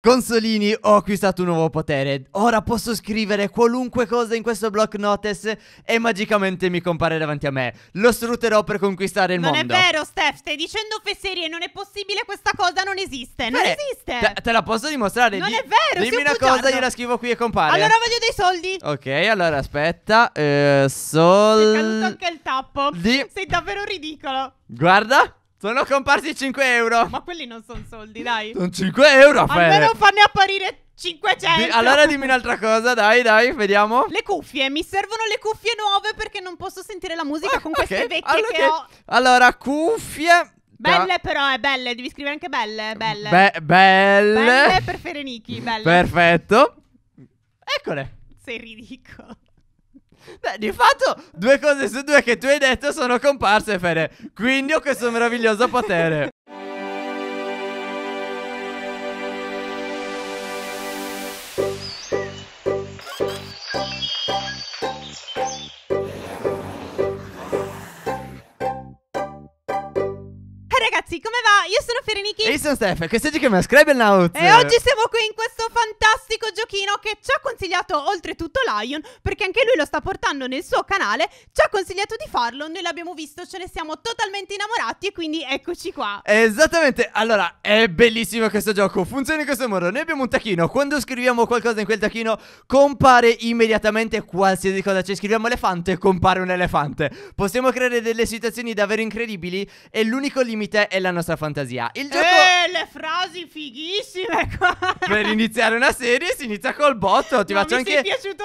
Consolini, ho acquistato un nuovo potere. Ora posso scrivere qualunque cosa in questo block notice e magicamente mi compare davanti a me. Lo sfrutterò per conquistare il mondo. Non è vero, Stef, stai dicendo fesserie. Non è possibile, questa cosa non esiste. Non esiste. Te la posso dimostrare. Non è vero. Dimmi una cosa, gliela scrivo qui e compare. Allora voglio dei soldi. Ok, allora aspetta. Soldi. È caduto anche il tappo. Sei davvero ridicolo. Guarda. Sono comparsi 5 euro. Ma quelli non sono soldi, dai. Sono 5 euro, Fede. Almeno fanne apparire 500. Allora dimmi un'altra cosa, dai, dai, vediamo. Le cuffie, mi servono le cuffie nuove perché non posso sentire la musica con queste vecchie che ho. Allora, cuffie. Belle però, belle, devi scrivere anche belle, belle. Belle. Belle per Pherenike, belle. Perfetto. Eccole. Sei ridicolo. Beh, di fatto, 2 cose su 2 che tu hai detto sono comparse, Fede. Quindi ho questo meraviglioso potere. Ragazzi, come va? Io sono Pherenike. E io sono Stef, e questi giochiamo a Scribblenauts. E oggi siamo qui in questo fantastico giochino che ci ha consigliato oltretutto Lion, perché anche lui lo sta portando nel suo canale. Ci ha consigliato di farlo, noi l'abbiamo visto, ce ne siamo totalmente innamorati e quindi eccoci qua. Esattamente, allora è bellissimo questo gioco, funziona in questo modo. Noi abbiamo un tacchino, quando scriviamo qualcosa in quel tacchino compare immediatamente qualsiasi cosa. Ci scriviamo elefante, compare un elefante. Possiamo creare delle situazioni davvero incredibili e l'unico limite è la nostra fantasia. Il gioco... le frasi fighissime qua. Per iniziare una serie si inizia col botto. Ti faccio anche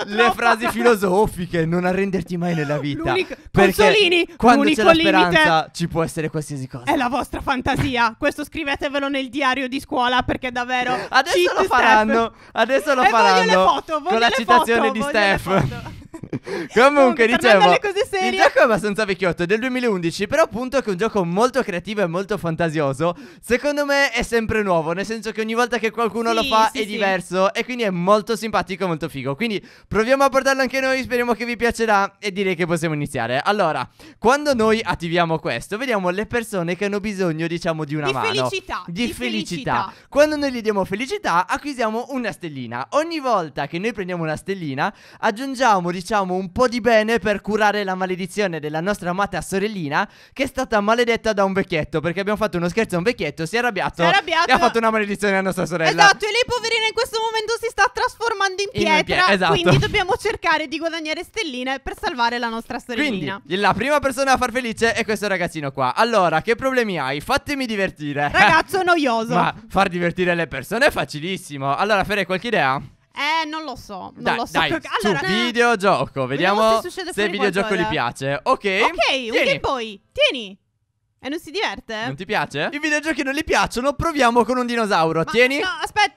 le frasi filosofiche. Non arrenderti mai nella vita, perché Consolini, quando c'è la speranza ci può essere qualsiasi cosa. È la vostra fantasia. Questo scrivetevelo nel diario di scuola, perché davvero adesso lo faranno. Adesso lo faranno. Voglio le foto, con la citazione di Stef. Comunque dicevo, il gioco è abbastanza vecchiotto, è del 2011, però appunto che è un gioco molto creativo e molto fantasioso. Secondo me è sempre nuovo, nel senso che ogni volta che qualcuno lo fa è diverso, e quindi è molto simpatico e molto figo. Quindi proviamo a portarlo anche noi, speriamo che vi piacerà, e direi che possiamo iniziare. Allora, quando noi attiviamo questo, vediamo le persone che hanno bisogno, diciamo, di una mano. Felicità. Di felicità. Quando noi gli diamo felicità acquisiamo una stellina. Ogni volta che noi prendiamo una stellina aggiungiamo, diciamo, un po' di bene per curare la maledizione della nostra amata sorellina, che è stata maledetta da un vecchietto, perché abbiamo fatto uno scherzo a un vecchietto, si è arrabbiato e ha fatto una maledizione alla nostra sorella. Esatto, e lei poverina in questo momento si sta trasformando in pietra, esatto. Quindi dobbiamo cercare di guadagnare stelline per salvare la nostra sorellina. Quindi la prima persona a far felice è questo ragazzino qua. Allora, che problemi hai? Fatemi divertire. Ragazzo noioso. Ma far divertire le persone è facilissimo. Allora, Fere, qualche idea? Non lo so, non lo so. Dai, allora, videogioco, vediamo se il videogioco gli piace. Ok, tieni. Un Game Boy, tieni. E non si diverte? Non ti piace? I videogiochi non gli piacciono, proviamo con un dinosauro. Ma tieni. No, aspetta.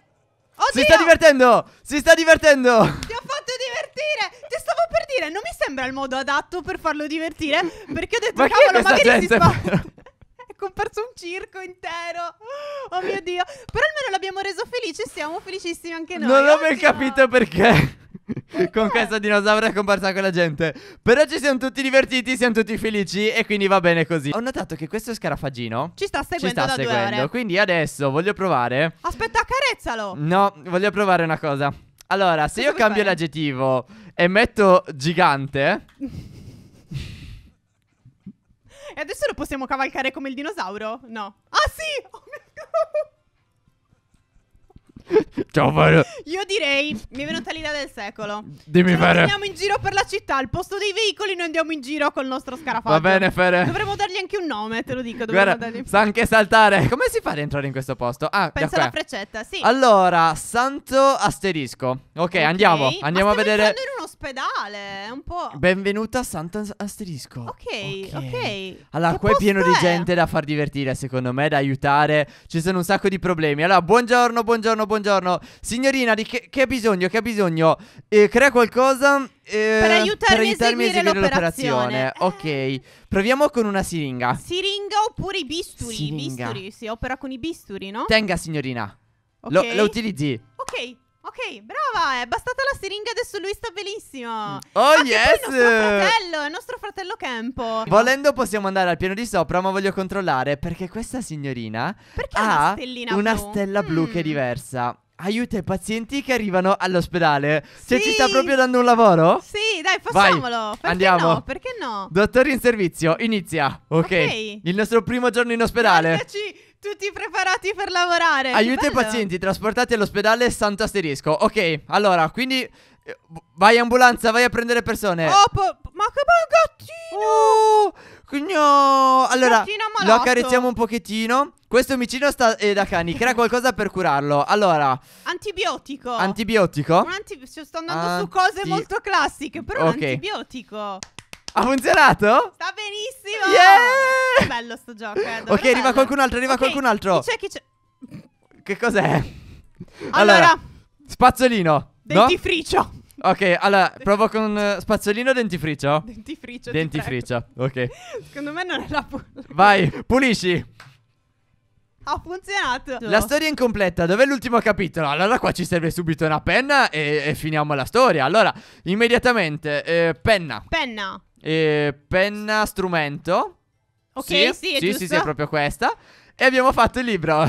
Oddio. Si sta divertendo, si sta divertendo. Ti ho fatto divertire. Ti stavo per dire, non mi sembra il modo adatto per farlo divertire, perché ho detto, ma cavolo, magari si spaventa. Comparso un circo intero. Oh mio Dio. Però almeno l'abbiamo reso felice e siamo felicissimi anche noi. Non ho ben capito perché con questo dinosauro è comparsa quella gente. Però ci siamo tutti divertiti, siamo tutti felici, e quindi va bene così. Ho notato che questo scarafaggino ci sta seguendo da 2 ore. Quindi adesso voglio provare. Aspetta, accarezzalo. No, voglio provare una cosa. Allora, se io cambio l'aggettivo e metto gigante e adesso lo possiamo cavalcare come il dinosauro? No. Ah sì! Oh mio God. Ciao Fede. Io direi, mi è venuta l'idea del secolo. Dimmi Fede. Andiamo in giro per la città, al posto dei veicoli noi andiamo in giro col nostro scarafaggio. Va bene Fede. Dovremmo dargli anche un nome, te lo dico. Guarda, sa anche saltare. Come si fa ad entrare in questo posto? Ah, pensa alla freccetta, sì. Allora, Sant'Asterisco. Ok, andiamo. Andiamo a vedere. Ospedale, un po'. Benvenuta a Sant'Asterisco. Ok, ok. Allora, qua è pieno di gente da far divertire, secondo me, da aiutare. Ci sono un sacco di problemi. Allora, buongiorno, buongiorno, buongiorno. Signorina, di che ha bisogno? Che ha bisogno? Crea qualcosa per aiutarmi a eseguire l'operazione. Ok, proviamo con una siringa. Siringa oppure i bisturi. Siringa. Bisturi, si opera con i bisturi, no? Tenga, signorina. Okay. Lo utilizzi. Ok. Ok, brava, è bastata la siringa, adesso lui sta benissimo. Oh yes! È il nostro fratello Campo. Volendo possiamo andare al piano di sopra, ma voglio controllare, perché questa signorina ha una stella blu che è diversa. aiuta i pazienti che arrivano all'ospedale. Sì. Cioè, ci sta proprio dando un lavoro? Sì, dai, facciamolo. Perché andiamo. No? Perché no? Dottori in servizio, inizia. Ok. Il nostro primo giorno in ospedale. Guardaci. Tutti preparati per lavorare. Aiuta i pazienti trasportati all'ospedale Sant'Asterisco. Ok, allora, quindi vai ambulanza, vai a prendere persone. Oh, ma che bel gattino! Oh, no. Allora, lo accarezziamo un pochettino. Questo omicino sta da cani. Crea qualcosa per curarlo. Allora, antibiotico. Antibiotico? Sto andando su cose molto classiche, però l'antibiotico. Ha funzionato? Sta benissimo. Yeah! Che bello sto gioco, ok, arriva bello. Qualcun altro, arriva qualcun altro. Chi c'è? Che cos'è? Allora, spazzolino. Dentifricio. No? Ok, allora, provo con spazzolino o dentifricio? Dentifricio. Dentifricio, ok. Secondo me non è la vai, pulisci. Ha funzionato. La storia è incompleta. Dov'è l'ultimo capitolo? Allora qua ci serve subito una penna e finiamo la storia. Allora, immediatamente, penna. Penna. Penna, strumento. Ok, sì, è proprio questa. E abbiamo fatto il libro.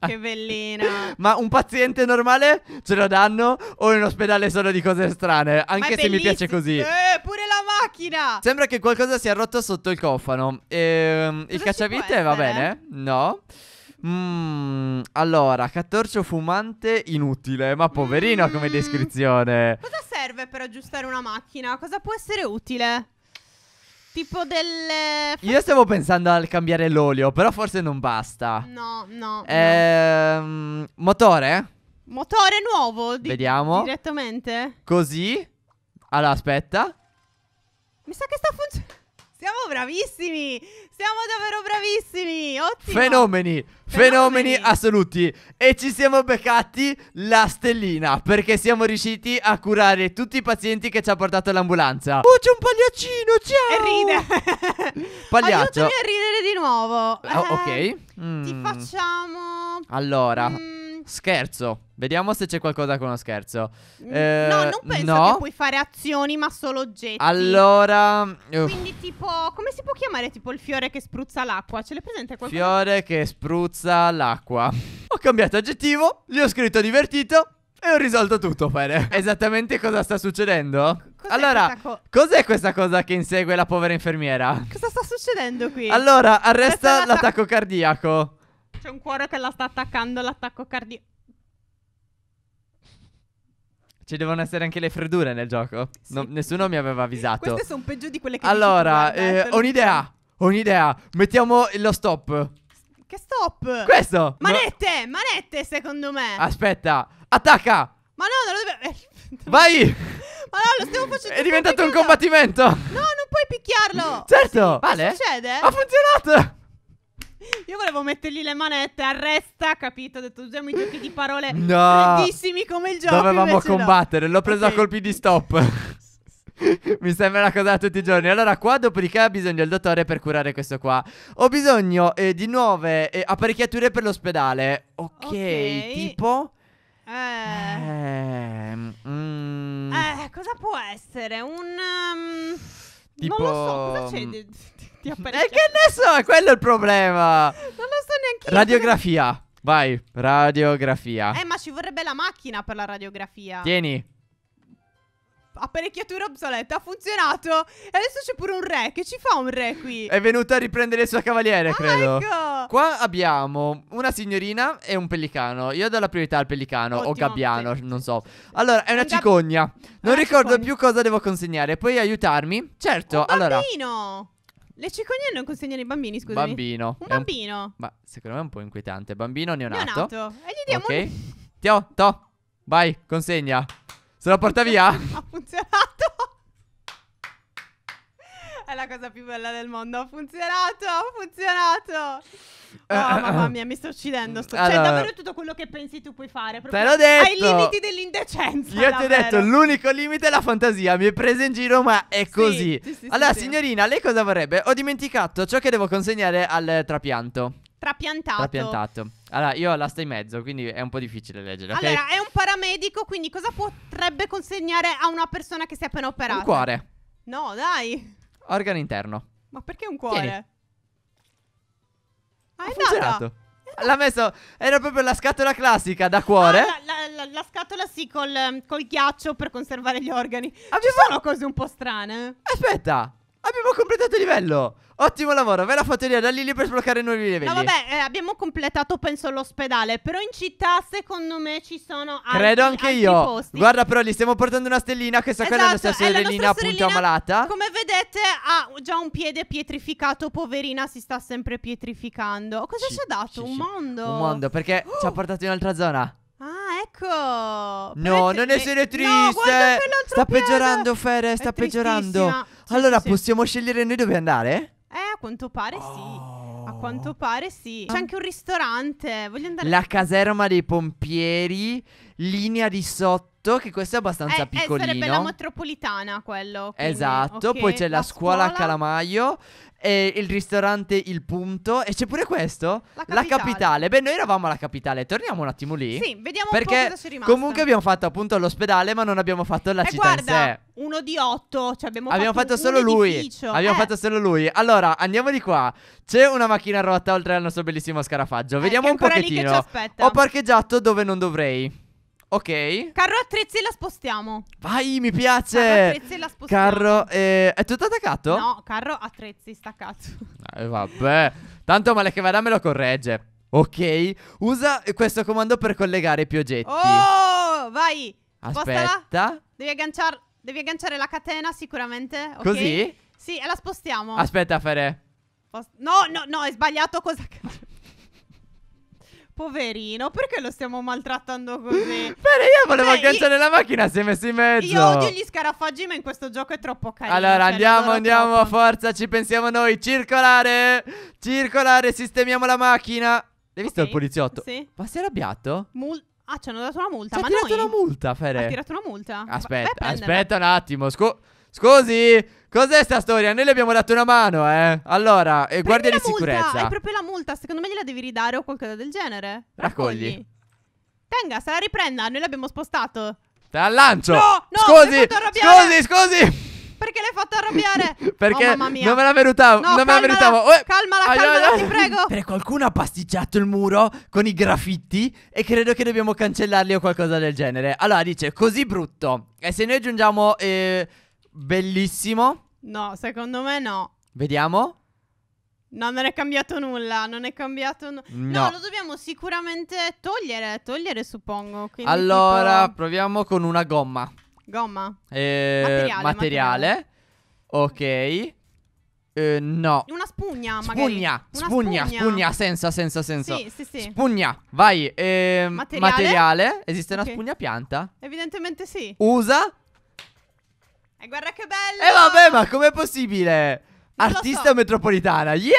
Che bellina. Ma un paziente normale ce lo danno o in ospedale solo di cose strane? Anche se mi piace così. Pure la macchina. Sembra che qualcosa sia rotto sotto il cofano. Il cacciavite va bene? No. Allora, cattorcio fumante inutile. Ma poverino come descrizione. Cosa serve per aggiustare una macchina? Cosa può essere utile? Tipo delle... Io stavo pensando al cambiare l'olio, però forse non basta. No. Motore? Motore nuovo. Vediamo direttamente. Così. Allora, aspetta. Mi sa che sta funzionando. Siamo bravissimi. Siamo davvero bravissimi. Ottimo. Fenomeni assoluti. E ci siamo beccati la stellina, perché siamo riusciti a curare tutti i pazienti che ci ha portato l'ambulanza. Oh, c'è un pagliaccino, ciao. E ride. Pagliaccio. Aiutami a ridere di nuovo. Ok. Ti facciamo. Allora, scherzo. Vediamo se c'è qualcosa con lo scherzo. No, non penso che puoi fare azioni, ma solo oggetti. Allora, quindi tipo, come si può chiamare tipo il fiore che spruzza l'acqua? Ce l'hai presente qualcosa? Fiore che spruzza l'acqua. Ho cambiato aggettivo, gli ho scritto divertito e ho risolto tutto, Fere. Esattamente cosa sta succedendo? Allora, cos'è questa cosa che insegue la povera infermiera? Cosa sta succedendo qui? Allora, arresta l'attacco cardiaco. C'è un cuore che la sta attaccando, l'attacco cardiaco. Ci devono essere anche le freddure nel gioco. Sì. Nessuno mi aveva avvisato. Queste sono peggio di quelle che... Allora, ho un'idea. Mettiamo lo stop. Che stop? Questo. Manette, manette secondo me. Aspetta, attacca. Ma no, non lo devo... Vai. Ma no, lo stiamo facendo. È diventato un combattimento. No, non puoi picchiarlo. Certo. Vale. Che succede? Ha funzionato. Io volevo mettergli le manette, arresta, capito? Ho detto, usiamo i giochi di parole grandissimi come il gioco. Dovevamo combattere, l'ho preso a colpi di stop. Mi sembra una cosa da tutti i giorni. Allora qua dopodiché ha bisogno il dottore per curare questo qua. Ho bisogno di nuove apparecchiature per l'ospedale. Ok, tipo... cosa può essere? Un... tipo... non lo so, cosa c'è di apparecchiature? Che ne so, è quello il problema. Non lo so neanche io. Radiografia, vai, radiografia. Ma ci vorrebbe la macchina per la radiografia. Tieni. Apparecchiatura obsoleta, ha funzionato. E adesso c'è pure un re, che ci fa un re qui? È venuto a riprendere il suo cavaliere, credo. Ecco. Qua abbiamo una signorina e un pellicano. Io do la priorità al pellicano. Ottimo. O gabbiano, non so. Allora, è una cicogna. Non ricordo più cosa devo consegnare. Puoi aiutarmi? Certo, allora. Un bambino. Allora, le cicogne non consegnano i bambini, scusami. Bambino. Un bambino. Ma secondo me è un po' inquietante. Bambino neonato. E gli diamo vai, consegna. Se la porta via? Ha funzionato. È la cosa più bella del mondo. Ha funzionato, Oh, mamma mia, mi sto uccidendo. Allora, cioè, davvero tutto quello che pensi tu puoi fare. Te l'ho detto. Ai limiti dell'indecenza. Io ti ho detto, l'unico limite è la fantasia. Mi hai preso in giro, ma è così. Allora, signorina, lei cosa vorrebbe? Ho dimenticato ciò che devo consegnare al trapianto. Trapiantato. Allora, io ho la sta in mezzo, quindi è un po' difficile leggere. Allora, è un paramedico, quindi cosa potrebbe consegnare a una persona che si è appena operata? Un cuore. No, dai. Organo interno. Ma perché un cuore? Tieni. Ha funzionato. L'ha messo, era proprio la scatola classica da cuore. Ah, la scatola sì, col ghiaccio per conservare gli organini. Ci sono cose un po' strane. Aspetta, abbiamo completato il livello. Ottimo lavoro, ve la fattoria da Lily per sbloccare nuovi livelli. No vabbè, abbiamo completato penso l'ospedale. Però in città secondo me ci sono altri, credo anche altri io posti. Guarda però gli stiamo portando una stellina. Questa esatto, quella è la nostra sorellina appunto ammalata. Come vedete ha già un piede pietrificato. Poverina, si sta sempre pietrificando. Cosa ci ha dato? Un mondo. Un mondo perché ci ha portato in un'altra zona. Ah ecco. No, non essere triste, no, guarda quell'altro sta piede. Peggiorando Fere, sta peggiorando. Sì, allora sì, possiamo scegliere noi dove andare? A quanto pare sì. A quanto pare sì. C'è anche un ristorante. Voglio andare. La caserma dei pompieri. Linea di sotto. Che questo è abbastanza piccolino. Sarebbe la metropolitana quello. Quindi, esatto. Okay. Poi c'è la scuola Calamaio. E il ristorante Il Punto. E c'è pure questo. La capitale. Beh, noi eravamo alla capitale. Torniamo un attimo lì. Sì, vediamo un po' cosa c'è rimasto. Comunque abbiamo fatto appunto l'ospedale, ma non abbiamo fatto la città in sé. Uno di 8. Cioè abbiamo fatto solo lui. Allora andiamo di qua. C'è una macchina rotta oltre al nostro bellissimo scarafaggio. Vediamo un pochettino. Ho parcheggiato dove non dovrei. Ok. Carro attrezzi e la spostiamo. Vai, mi piace. Carro attrezzi e la spostiamo. Carro è tutto attaccato? No, carro attrezzi staccato. Vabbè. Tanto male che vada me lo corregge. Ok. Usa questo comando per collegare più oggetti. Oh, vai. Aspetta. Spostala. Devi agganciare la catena sicuramente, okay? Così? Sì, e la spostiamo. Aspetta, Fere. No, è sbagliato cosa. Poverino, perché lo stiamo maltrattando così? Però io volevo agganciare la macchina, si è messo in mezzo. Io odio gli scarafaggi, ma in questo gioco è troppo carino. Allora andiamo, forza, ci pensiamo noi. Circolare, sistemiamo la macchina. L'hai visto il poliziotto? Sì. Ma sei arrabbiato? Ci hanno dato una multa, ma noi... Ha tirato una multa, Fere. Aspetta un attimo, scusi... Cos'è sta storia? Noi le abbiamo dato una mano, eh. Allora, guardia di sicurezza. È proprio la multa, secondo me gliela devi ridare o qualcosa del genere. Raccogli. Tenga, se la riprenda, noi l'abbiamo spostato. Te la lancio. No, scusi. Perché l'hai fatto arrabbiare? Perché mamma mia. Non me la meritavo. No, calmala, ti prego. Perché qualcuno ha pasticciato il muro con i graffiti e credo che dobbiamo cancellarli o qualcosa del genere. Allora dice, così brutto. E se noi aggiungiamo... bellissimo. No, secondo me no. Vediamo. No, non è cambiato nulla. No, lo dobbiamo sicuramente togliere suppongo. Quindi allora tipo... proviamo con una gomma. Materiale. Ok. No. Una spugna magari. Spugna. Senza. Sì. Spugna. Vai. Materiale. Esiste una spugna pianta? Evidentemente sì. Usa. E guarda che bello! E vabbè, ma com'è possibile? Artista metropolitana. Yeah,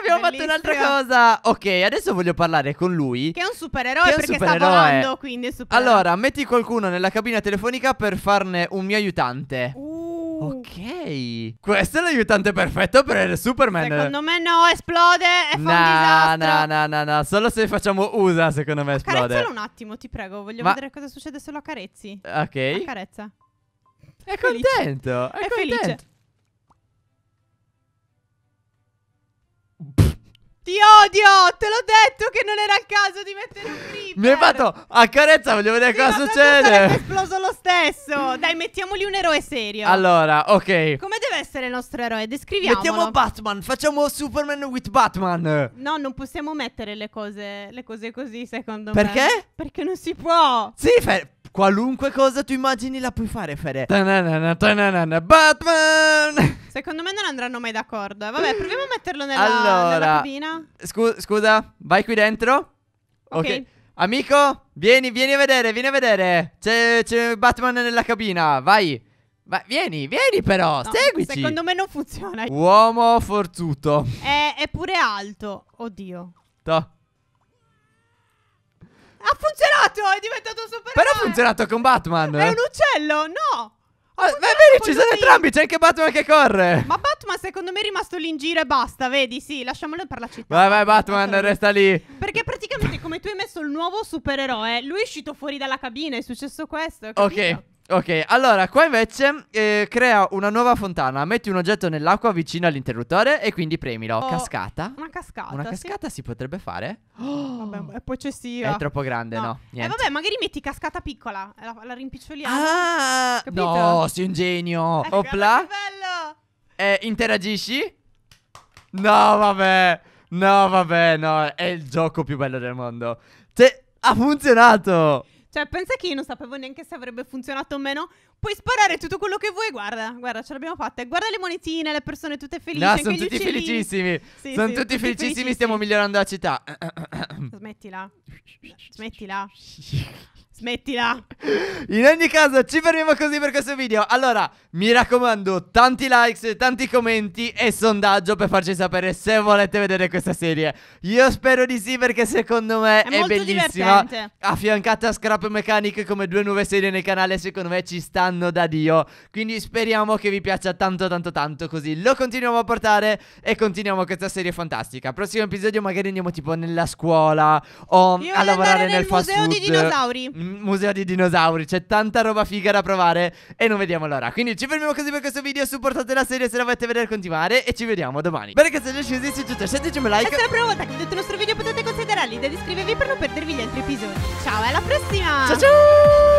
abbiamo fatto un'altra cosa. Ok, adesso voglio parlare con lui, che è un supereroe, perché sta volando, quindi è supereroe. Allora, metti qualcuno nella cabina telefonica per farne un mio aiutante. Ok. Questo è l'aiutante perfetto per Superman. Secondo me no, esplode e fa un disastro. No, solo se facciamo USA, secondo me esplode. Accarezzalo un attimo, ti prego. Voglio vedere cosa succede se lo accarezzi. Ok. Accarezza. È contento, è felice. Ti odio, te l'ho detto che non era il caso di mettere un creeper. Mi hai fatto accarezza, voglio vedere cosa succede. È esploso lo stesso. Dai, mettiamoli un eroe serio. Allora, ok. Come deve essere il nostro eroe? Descriviamolo. Mettiamo Batman, facciamo Superman with Batman. No, non possiamo mettere le cose così, secondo me. Perché? Perché non si può. Sì, qualunque cosa tu immagini la puoi fare, Fere. Batman! Secondo me non andranno mai d'accordo. Vabbè, proviamo a metterlo nella cabina. Scusa, vai qui dentro. Ok. Amico, vieni a vedere. C'è Batman nella cabina, vai. Vieni però, no, seguici. Secondo me non funziona. Uomo forzuto. È pure alto, oddio. Ha funzionato, è diventato un supereroe. Però ha funzionato con Batman. È un uccello, no. Vedi, ci sono entrambi, c'è anche Batman che corre. Ma Batman secondo me è rimasto lì in giro e basta, vedi, sì, lasciamolo per la città. Vai Batman, resta lì. Perché praticamente come tu hai messo il nuovo supereroe, lui è uscito fuori dalla cabina, è successo questo, capito? Ok. Ok, allora qua invece crea una nuova fontana. Metti un oggetto nell'acqua vicino all'interruttore e quindi premilo. Cascata. Una cascata. Una cascata sì. Si potrebbe fare. Vabbè, è poi eccessiva. È troppo grande, no? Vabbè, magari metti cascata piccola. La rimpiccioliamo. Ah, capito? No, sei un genio. Opla. Che bello. Interagisci. No, vabbè. No, vabbè, no. È il gioco più bello del mondo. Cioè, ha funzionato. Cioè, pensa che io non sapevo neanche se avrebbe funzionato o meno. Puoi sparare tutto quello che vuoi, guarda, guarda, ce l'abbiamo fatta. Guarda le monetine, le persone tutte felici. No, sono tutti felicissimi. Sì, sono tutti felicissimi, stiamo migliorando la città. Smettila. Smettila. Smettila. In ogni caso, ci fermiamo così per questo video. Allora, mi raccomando, tanti likes, tanti commenti e sondaggio per farci sapere se volete vedere questa serie. Io spero di sì, perché secondo me è bellissima. Divertente. Affiancata a Scrap Mechanic come due nuove serie nel canale, secondo me ci stanno da Dio. Quindi speriamo che vi piaccia tanto tanto tanto, così lo continuiamo a portare e continuiamo questa serie fantastica. Prossimo episodio magari andiamo tipo nella scuola o a lavorare nel fast food. Museo di dinosauri. Museo di dinosauri, c'è tanta roba figa da provare e non vediamo l'ora. Quindi ci fermiamo così per questo video, supportate la serie se la volete vedere continuare e ci vediamo domani. Bene, che se le scesi su tutto, sceglietemi un like. E se è la prima volta che vedete il nostro video potete considerare l'idea di iscrivervi per non perdervi gli altri episodi. Ciao, alla prossima. Ciao ciao.